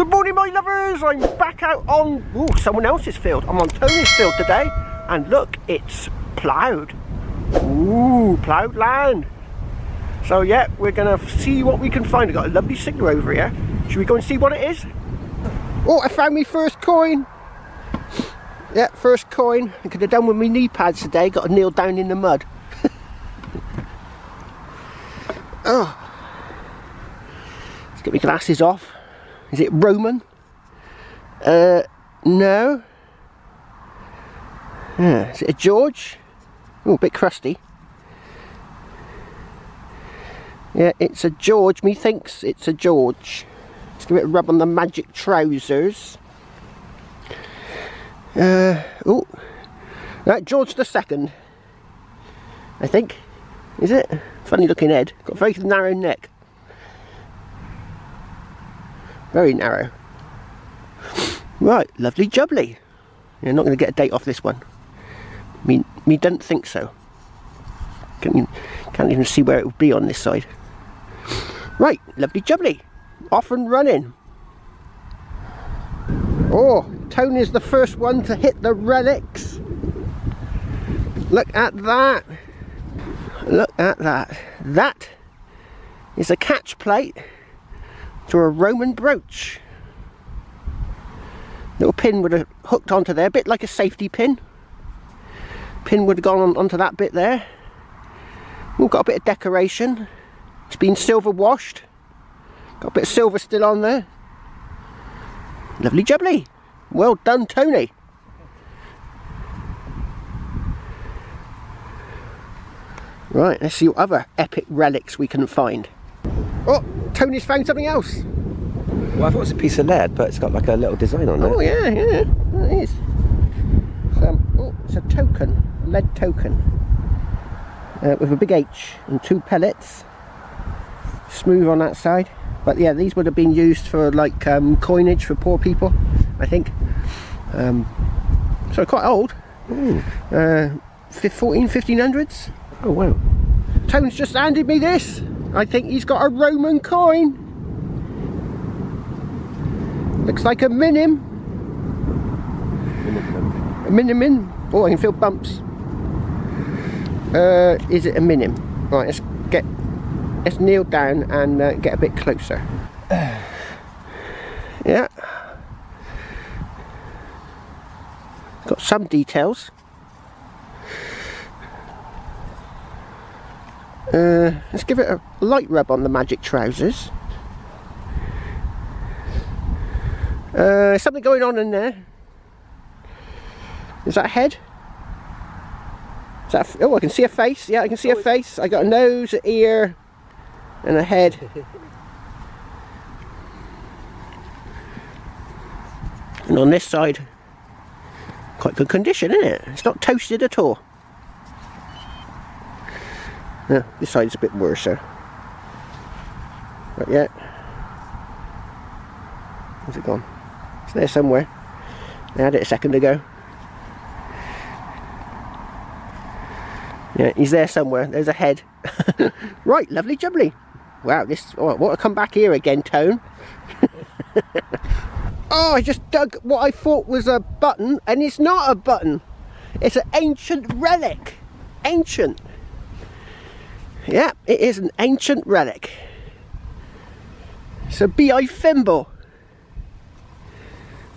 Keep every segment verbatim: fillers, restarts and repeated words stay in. Good morning, my lovers. I'm back out on ooh, someone else's field. I'm on Tony's field today, and look, it's ploughed. Ooh, ploughed land. So yeah, we're gonna see what we can find. We've got a lovely signal over here. Should we go and see what it is? Oh, I found me first coin. Yeah, first coin. I could have done with my knee pads today. Got to kneel down in the mud. Oh, let's get my glasses off. Is it Roman? Uh, no. Yeah, is it a George? Oh, a bit crusty. Yeah, it's a George. Methinks it's a George. Let's give it a rub on the magic trousers. Uh, oh, right, George the Second. I think. Is it? Funny looking head. Got a very narrow neck. Very narrow. Right, lovely jubbly. You're not going to get a date off this one. Me, me don't think so. Can't even, can't even see where it will be on this side. Right, lovely jubbly. Off and running. Oh, Tony's the first one to hit the relics. Look at that. Look at that. That is a catch plate to a Roman brooch. Little pin would have hooked onto there, a bit like a safety pin. Pin would have gone on, onto that bit there. We've got a bit of decoration. It's been silver washed. Got a bit of silver still on there. Lovely jubbly. Well done, Tony. Right, let's see what other epic relics we can find. Oh, Tony's found something else. Well, I thought it was a piece of lead, but it's got like a little design on it. Oh yeah, yeah, that is. It's, um, oh, it's a token, lead token, uh, with a big H and two pellets. Smooth on that side, but yeah, these would have been used for like um, coinage for poor people, I think. Um, so quite old. Mm. Uh, fourteen, fifteen hundreds. Oh wow. Tony's just handed me this. I think he's got a Roman coin. Looks like a minim. Minim. A minim. Oh, I can feel bumps. Uh, is it a minim? Right, let's get, let's kneel down and uh, get a bit closer. Yeah. Got some details. Uh, let's give it a light rub on the magic trousers. Uh, something going on in there. Is that a head? Is that a, oh, I can see a face. Yeah, I can see a face. I got a nose, an ear, and a head. And on this side, quite good condition, isn't it? It's not toasted at all. Yeah, this side's a bit worse, so. But yeah. Where's it gone? It's there somewhere. They had it a second ago. Yeah, he's there somewhere. There's a head. Right, lovely jubbly. Wow, this. Oh, I want to come back here again, Tone. Oh, I just dug what I thought was a button, and it's not a button. It's an ancient relic. Ancient. Yeah, it is an ancient relic. It's a beehive thimble.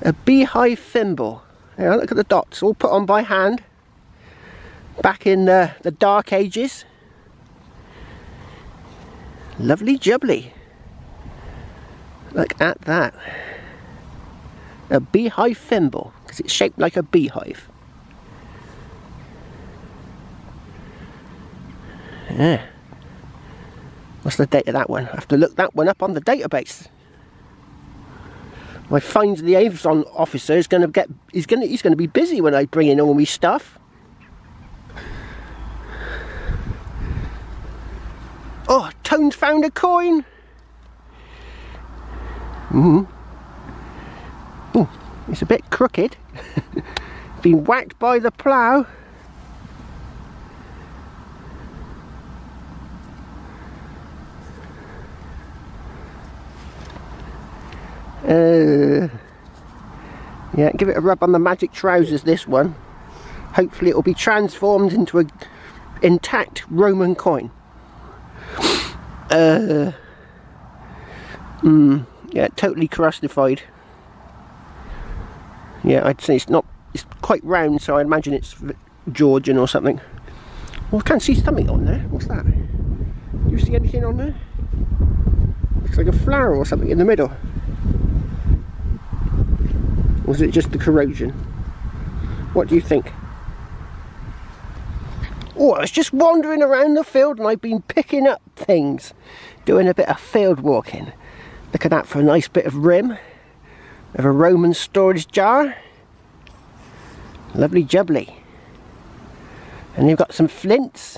A beehive thimble. Now look at the dots, all put on by hand. Back in the, the Dark Ages. Lovely jubbly. Look at that. A beehive thimble, because it's shaped like a beehive. Yeah. What's the date of that one? I have to look that one up on the database. My finds liaison officer is going to get. He's going. He's going to be busy when I bring in all my stuff. Oh, Tone's found a coin. Mm hmm. Oh, it's a bit crooked. Been whacked by the plough. Uh, yeah, give it a rub on the magic trousers, this one. Hopefully it will be transformed into an intact Roman coin. Uh, mm, yeah, totally crustified. Yeah, I'd say it's not, it's quite round, so I imagine it's Georgian or something. Well, I can see something on there. What's that? Do you see anything on there? Looks like a flower or something in the middle. Or is it just the corrosion? What do you think? Oh, I was just wandering around the field and I've been picking up things. Doing a bit of field walking. Look at that for a nice bit of rim. Of a Roman storage jar. Lovely jubbly. And you've got some flints.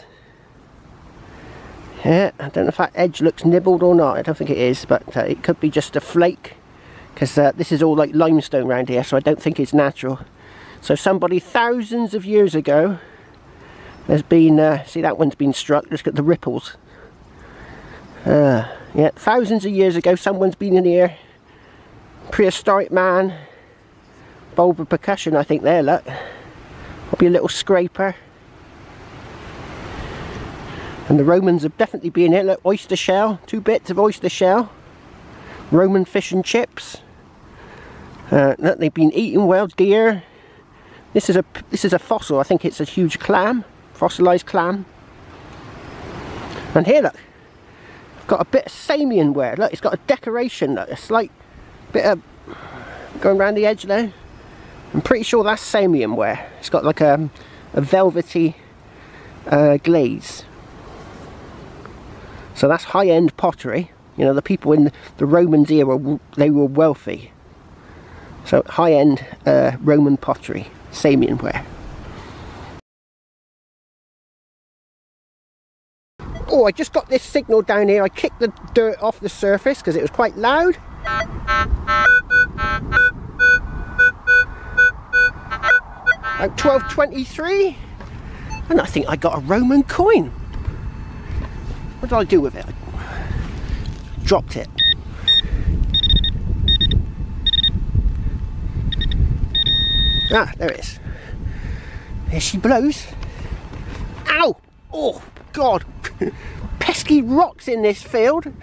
Yeah, I don't know if that edge looks nibbled or not. I don't think it is, but uh, it could be just a flake, because uh, this is all like limestone around here, so I don't think it's natural. So somebody thousands of years ago, there's been, uh, see that one's been struck, look at the ripples. Uh, yeah, thousands of years ago, someone's been in here. Prehistoric man, bulb percussion, I think there, look. Probably a little scraper. And the Romans have definitely been here. Look, oyster shell, two bits of oyster shell, Roman fish and chips. Uh, look, they've been eating well. Deer. This is a this is a fossil. I think it's a huge clam, fossilized clam. And here, look, I've got a bit of Samian ware. Look, it's got a decoration. Look, a slight bit of going around the edge there. I'm pretty sure that's Samian ware. It's got like a a velvety uh, glaze. So that's high-end pottery. You know, the people in the Romans era, they were wealthy. So high-end uh, Roman pottery, Samian ware. Oh, I just got this signal down here. I kicked the dirt off the surface because it was quite loud. At twelve twenty-three, and I think I got a Roman coin. What did I do with it? I dropped it. Ah, there it is. There she blows. Ow! Oh, God. Pesky rocks in this field.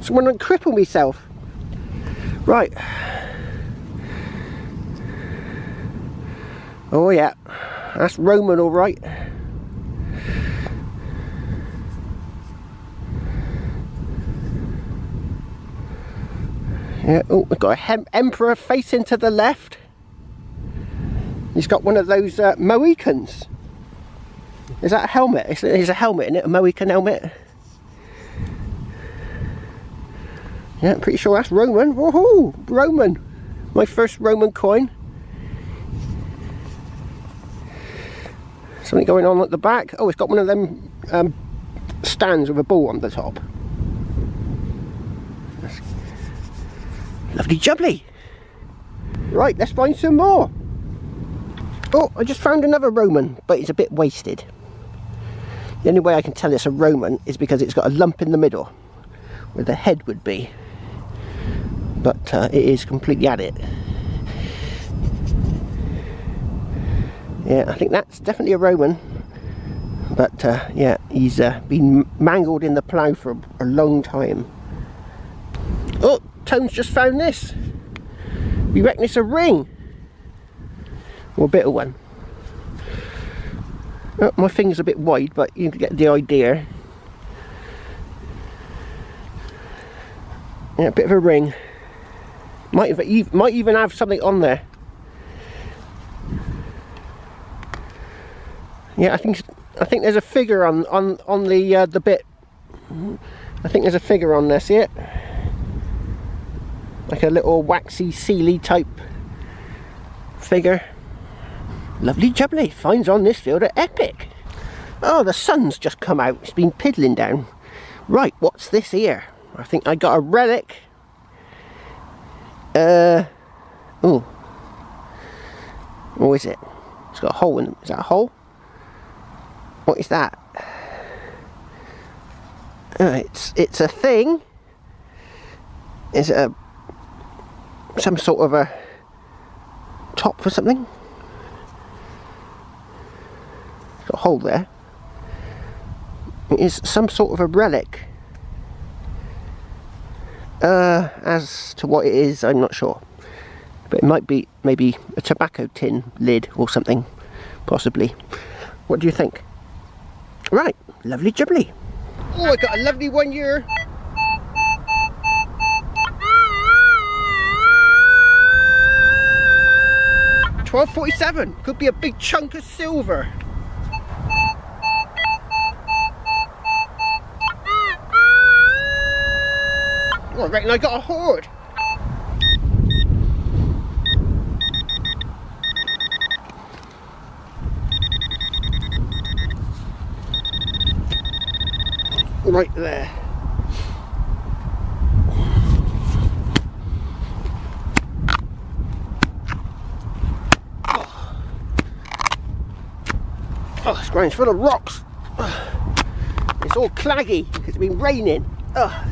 Someone would cripple myself. Right. Oh, yeah. That's Roman, all right. Yeah, oh, we've got an emperor facing to the left. He's got one of those uh, Mohicans. Is that a helmet? Is there's a helmet in it, a Mohican helmet. Yeah, I'm pretty sure that's Roman. Woohoo! Roman! My first Roman coin. Something going on at the back. Oh, it's got one of them um, stands with a ball on the top. Lovely jubbly. Right, let's find some more. Oh, I just found another Roman, but it's a bit wasted. The only way I can tell it's a Roman is because it's got a lump in the middle, where the head would be. But uh, it is completely at it. Yeah, I think that's definitely a Roman. But uh, yeah, he's uh, been mangled in the plough for a long time. Oh! Tone's just found this. We reckon it's a ring or a bit of one. Oh, my finger's a bit wide, but you can get the idea. Yeah, a bit of a ring. Might have, might even have something on there. Yeah, I think I think there's a figure on on on the uh, the bit. I think there's a figure on there. See it? Like a little waxy, sealy type figure. Lovely jubbly. Finds on this field are epic. Oh, the sun's just come out. It's been piddling down. Right, what's this here? I think I got a relic. Uh, oh. What is it? It's got a hole in it. Is that a hole? What is that? Uh, it's, it's a thing. Is it a some sort of a top for something. Got a hole there. It is some sort of a relic. Uh, as to what it is, I'm not sure. But it might be maybe a tobacco tin lid or something, possibly. What do you think? Right, lovely jubbly. Oh, I got a lovely one here. twelve forty-seven, could be a big chunk of silver. Oh, I reckon I got a hoard. Right there. Oh, oh this ground's full of rocks. Oh. It's all claggy because it's been raining. Oh.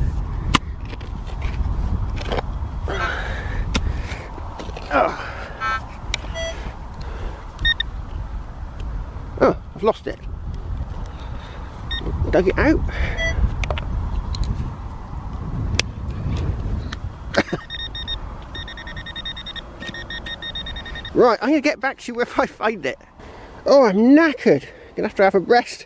Oh. Oh, I've lost it. Dug it out. Right, I'm gonna get back to you if I find it. Oh, I'm knackered. Gonna have to have a rest.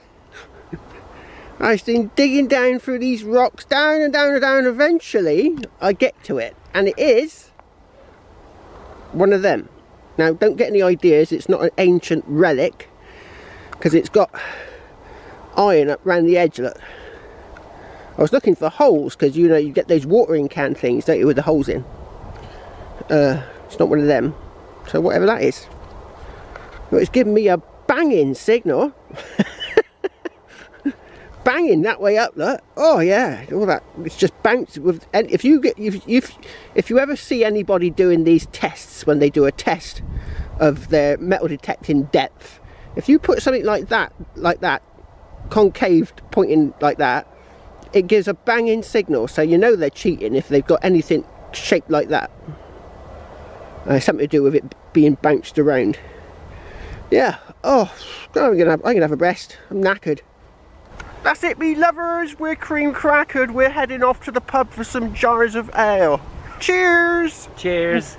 I've been digging down through these rocks, down and down and down. Eventually, I get to it, and it is one of them. Now, don't get any ideas. It's not an ancient relic because it's got iron up round the edge. Look, I was looking for holes because you know you get those watering can things, don't you, with the holes in. Uh, it's not one of them. So whatever that is, well, it's giving me a banging signal. Banging that way up, look. Oh yeah, all that. It's just bounced with. And if you get, if if if you ever see anybody doing these tests when they do a test of their metal detecting depth, if you put something like that, like that, concaved, pointing like that, it gives a banging signal. So you know they're cheating if they've got anything shaped like that. Uh, something to do with it being bounced around. Yeah. Oh, I'm gonna, have, I'm gonna have a rest. I'm knackered. That's it, me lovers. We're cream crackered. We're heading off to the pub for some jars of ale. Cheers. Cheers.